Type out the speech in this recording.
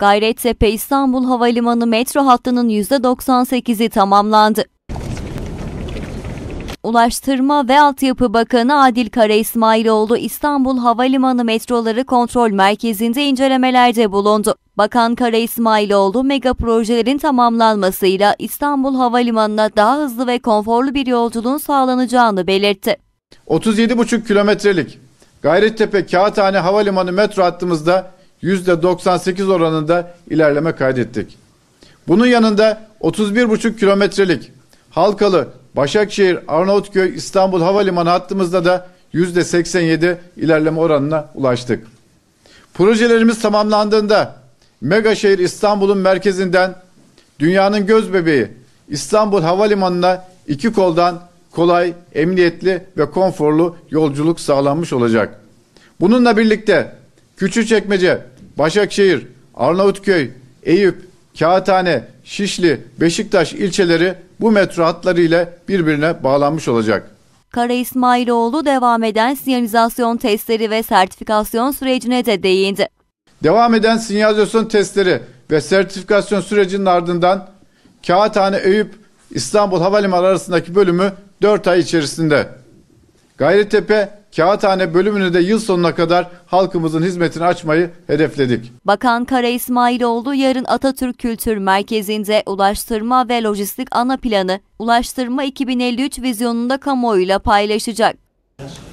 Gayrettepe İstanbul Havalimanı metro hattının %98'i tamamlandı. Ulaştırma ve Altyapı Bakanı Adil Karaismailoğlu İstanbul Havalimanı Metroları Kontrol Merkezi'nde incelemelerde bulundu. Bakan Karaismailoğlu mega projelerin tamamlanmasıyla İstanbul Havalimanı'na daha hızlı ve konforlu bir yolculuğun sağlanacağını belirtti. 37,5 kilometrelik Gayrettepe Kağıthane Havalimanı metro hattımızda %98 oranında ilerleme kaydettik. Bunun yanında 31,5 kilometrelik Halkalı Başakşehir Arnavutköy İstanbul Havalimanı hattımızda da %87 ilerleme oranına ulaştık. Projelerimiz tamamlandığında mega şehir İstanbul'un merkezinden dünyanın göz bebeği İstanbul Havalimanı'na iki koldan kolay, emniyetli ve konforlu yolculuk sağlanmış olacak. Bununla birlikte Küçükçekmece, Başakşehir, Arnavutköy, Eyüp, Kağıthane, Şişli, Beşiktaş ilçeleri bu metro hatları ile birbirine bağlanmış olacak. Karaismailoğlu devam eden sinyalizasyon testleri ve sertifikasyon sürecine de değindi. Devam eden sinyalizasyon testleri ve sertifikasyon sürecinin ardından Kağıthane-Eyüp İstanbul Havalimanı arasındaki bölümü 4 ay içerisinde, Gayrettepe-Kağıthane bölümünü de yıl sonuna kadar halkımızın hizmetini açmayı hedefledik. Bakan Karaismailoğlu yarın Atatürk Kültür Merkezi'nde Ulaştırma ve Lojistik Ana Planı, Ulaştırma 2053 vizyonunda kamuoyuyla paylaşacak.